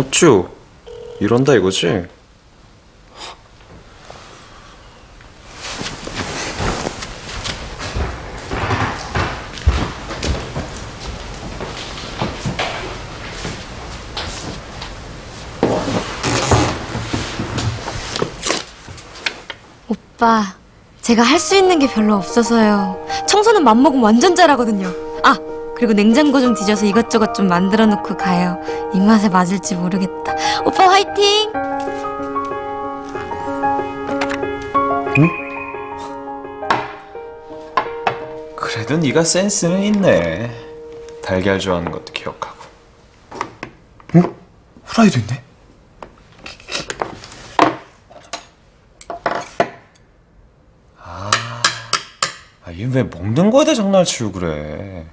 헛쭈 이런다 이거지? 오빠, 제가 할 수 있는 게 별로 없어서요. 청소는 맘먹으면 완전 잘하거든요. 아! 그리고 냉장고 좀 뒤져서 이것저것 좀 만들어 놓고 가요. 입맛에 맞을지 모르겠다. 오빠 화이팅! 응? 그래도 네가 센스는 있네. 달걀 좋아하는 것도 기억하고. 응? 후라이도 있네? 아, 얘 왜 먹는 거에다 장난치고 그래.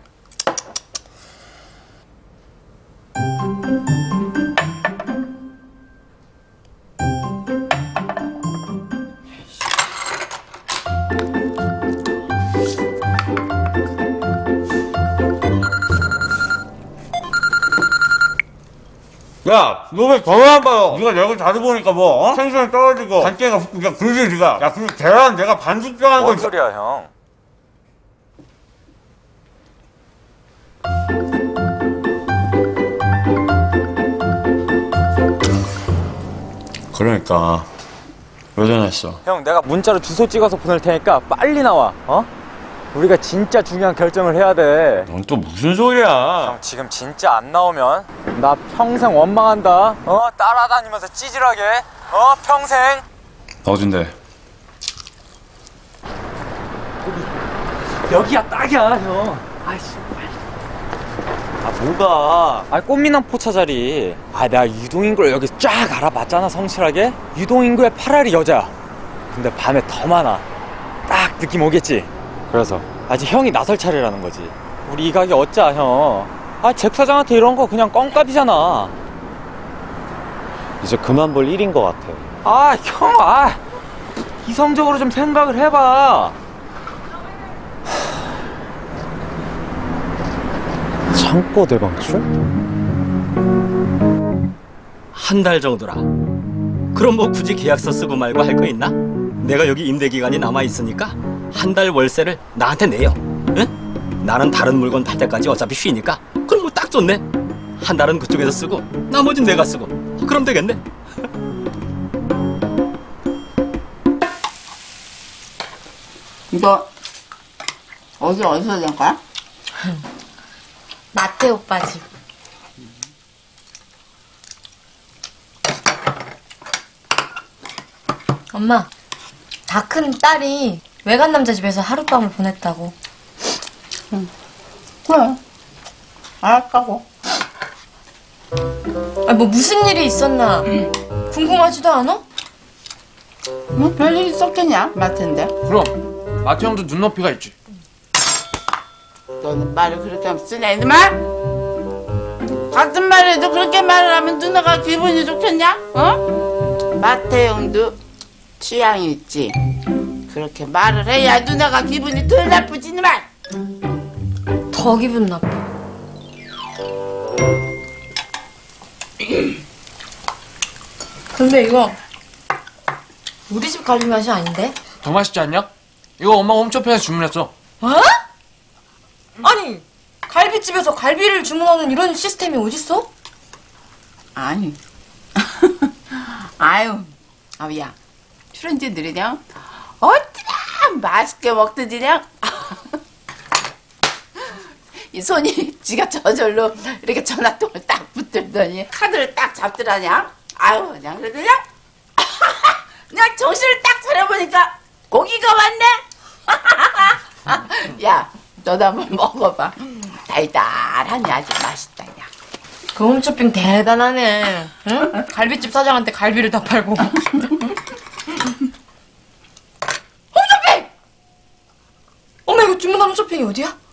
야, 너 왜 거울 안 봐요? 네가 역을 자주 보니까 뭐, 어? 텐션이 떨어지고, 단계가 붙고, 야, 그러지, 네가. 야, 그리고 계란 내가 반숙 뼈 하는 거. 뭔 소리야, 형. 그러니까, 왜 전화했어? 형, 내가 문자로 주소 찍어서 보낼 테니까 빨리 나와, 어? 우리가 진짜 중요한 결정을 해야 돼. 넌 또 무슨 소리야? 형, 지금 진짜 안 나오면 나 평생 원망한다. 어? 따라다니면서 찌질하게. 어? 평생. 넣어준대. 여기야 딱이야, 형. 아이씨, 빨리. 아, 뭐가? 아, 꽃미남 포차 자리. 아, 내가 유동인구를 여기 쫙 알아봤잖아, 성실하게. 유동인구의 8알이 여자. 근데 밤에 더 많아. 딱 느낌 오겠지? 그래서 아직 형이 나설 차례라는 거지. 우리 이 가게 어짜, 형. 아, 잭 사장한테 이런 거 그냥 껌값이잖아. 이제 그만 볼 일인 것 같아. 아, 형, 아, 이성적으로 좀 생각을 해봐. 창고 대방출? 한 달 정도라. 그럼 뭐 굳이 계약서 쓰고 말고 할 거 있나? 내가 여기 임대 기간이 남아 있으니까 한 달 월세를 나한테 내요. 응? 나는 다른 물건 팔 때까지 어차피 쉬니까. 그럼 뭐 딱 좋네. 한 달은 그쪽에서 쓰고 나머진 내가 쓰고. 그럼 되겠네. 이거 어디서 된 거야? 마테 오빠 집. 엄마, 다 큰 딸이 외간 남자 집에서 하룻밤을 보냈다고. 응. 그래. 알았다고. 아, 뭐 무슨 일이 있었나? 응. 궁금하지도 않아? 뭐 별일 있었겠냐? 마테인데. 그럼. 마테 형도 눈높이가 있지. 너는 말을 그렇게 하면 쓰냐, 이놈아? 같은 말 해도 그렇게 말을 하면 누나가 기분이 좋겠냐? 어? 마테 형도 취향이 있지. 그렇게 말을 해야 누나가 기분이 덜 나쁘지, 이놈아! 더 기분 나빠. 근데 이거 우리 집 갈비 맛이 아닌데? 더 맛있지 않냐? 이거 엄마가 홈쇼핑에서 주문했어. 어? 아니, 갈비집에서 갈비를 주문하는 이런 시스템이 어딨어? 아니. 아유, 아우야. 출연진 들이냐? 어찌나 맛있게 먹든지 그냥. 이 손이 지가 저절로 이렇게 전화통을 딱 붙들더니 카드를 딱 잡더라냐? 아유, 그냥 그래도 그냥. 그냥 정신을 딱 차려보니까 고기가 왔네? 야, 너도 한번 먹어봐. 달달하니 아주 맛있다, 야. 그 홈쇼핑 대단하네. 응? 갈비집 사장한테 갈비를 다 팔고. 홈쇼핑! 엄마, 이거 주문한 홈쇼핑이 어디야?